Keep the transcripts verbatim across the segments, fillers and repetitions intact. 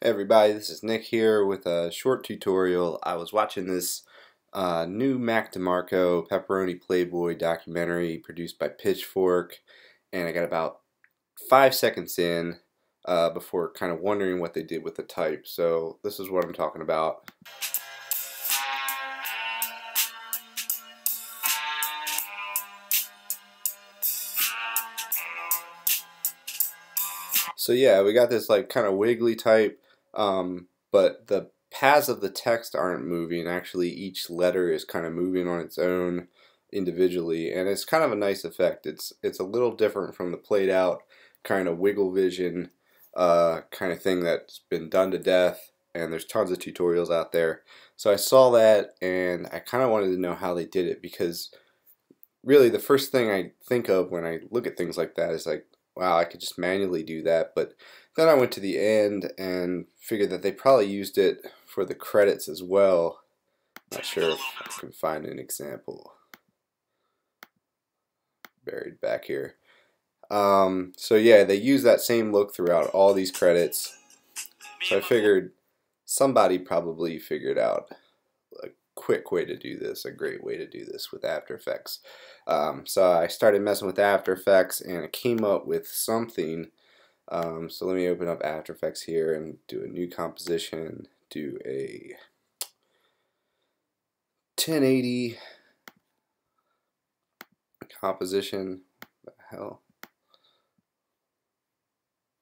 Hey everybody, this is Nick here with a short tutorial. I was watching this uh, new Mac DeMarco Pepperoni Playboy documentary produced by Pitchfork, and I got about five seconds in uh, before kind of wondering what they did with the type. So this is what I'm talking about. So yeah, we got this like kind of wiggly type, um, but the paths of the text aren't moving. Actually, each letter is kind of moving on its own individually, and it's kind of a nice effect. It's it's a little different from the played out kind of wiggle vision uh, kind of thing that's been done to death, and there's tons of tutorials out there. So I saw that, and I kind of wanted to know how they did it, because really the first thing I think of when I look at things like that is like, wow, I could just manually do that. But then I went to the end and figured that they probably used it for the credits as well. Not sure if I can find an example buried back here. Um, so yeah, they use that same look throughout all these credits. So I figured somebody probably figured out a quick way to do this, a great way to do this with After Effects. Um, so I started messing with After Effects and I came up with something. Um, so let me open up After Effects here and do a new composition, do a ten eighty composition. What the hell?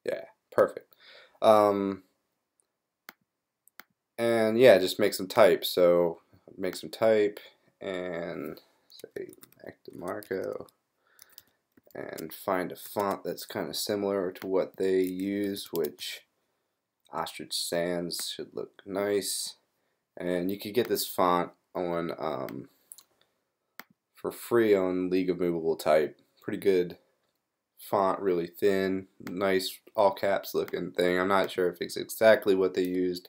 Yeah, perfect. Um, and yeah, just make some type. So make some type and say Mac DeMarco, and find a font that's kind of similar to what they use, which Ostrich Sans should look nice. And you could get this font on um, for free on League of Movable Type. Pretty good font, really thin, nice all caps looking thing. I'm not sure if it's exactly what they used,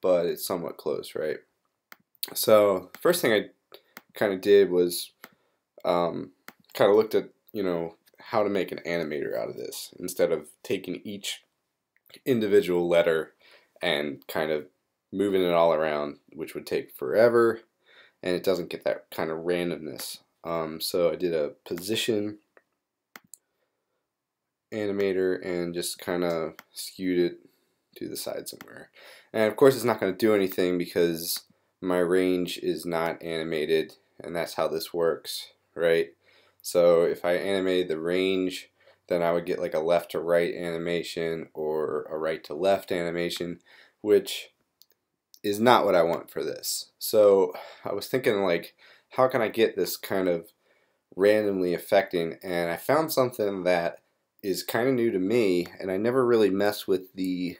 but it's somewhat close, right? So first thing I kind of did was um, kind of looked at, you know, how to make an animator out of this instead of taking each individual letter and kind of moving it all around, which would take forever, and it doesn't get that kind of randomness. Um, so I did a position animator and just kind of skewed it to the side somewhere. And of course it's not going to do anything because my range is not animated, and that's how this works, right? So if I animated the range, then I would get like a left to right animation or a right to left animation, which is not what I want for this. So I was thinking, like, how can I get this kind of randomly affecting? And I found something that is kind of new to me, and I never really messed with the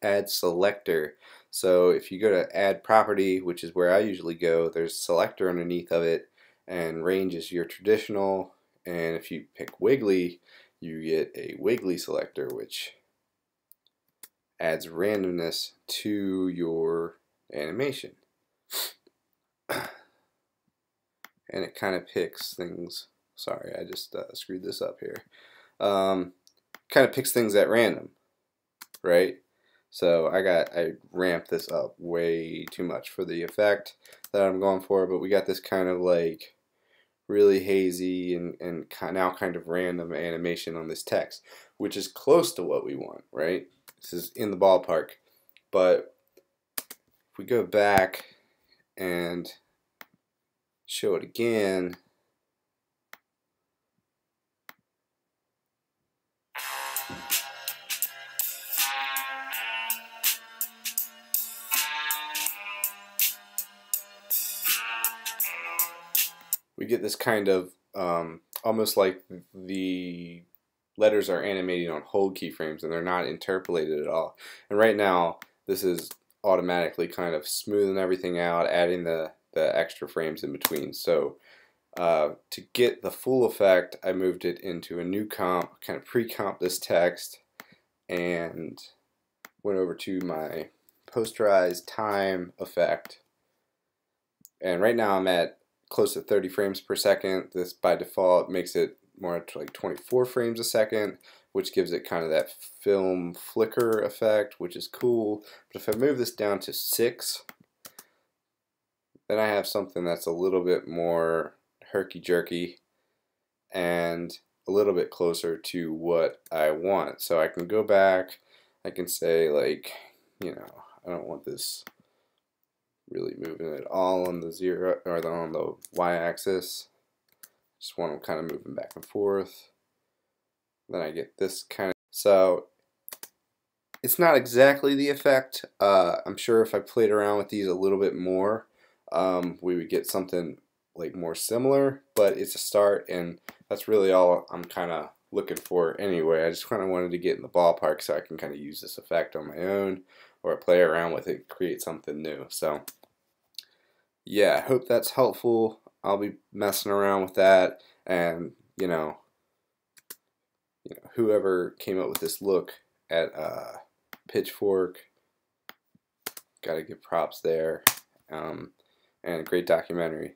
add selector. So if you go to add property, which is where I usually go, there's selector underneath of it, and range is your traditional, and if you pick wiggly, you get a wiggly selector, which adds randomness to your animation. And it kind of picks things, sorry, I just uh, screwed this up here, um, kind of picks things at random, right? So I got, I ramped this up way too much for the effect that I'm going for, but we got this kind of like really hazy and, and now kind of random animation on this text, which is close to what we want, right? This is in the ballpark. But if we go back and show it again, we get this kind of um, almost like the letters are animated on hold keyframes and they're not interpolated at all. And right now this is automatically kind of smoothing everything out, adding the, the extra frames in between. So uh, to get the full effect, I moved it into a new comp, kind of pre-comp this text, and went over to my posterized time effect. And right now I'm at close to thirty frames per second. This by default makes it more at like twenty-four frames a second, which gives it kind of that film flicker effect, which is cool. But if I move this down to six, then I have something that's a little bit more herky-jerky and a little bit closer to what I want. So I can go back, I can say like, you know, I don't want this really moving at all on the zero or on the y-axis. Just want them kind of moving back and forth. Then I get this kind of, so it's not exactly the effect. Uh, I'm sure if I played around with these a little bit more, um, we would get something like more similar, but it's a start, and that's really all I'm kind of looking for anyway. I just kind of wanted to get in the ballpark so I can kind of use this effect on my own or play around with it, create something new. So yeah, I hope that's helpful. I'll be messing around with that, and you know, you know, whoever came up with this look at uh, Pitchfork, gotta give props there, um, and a great documentary.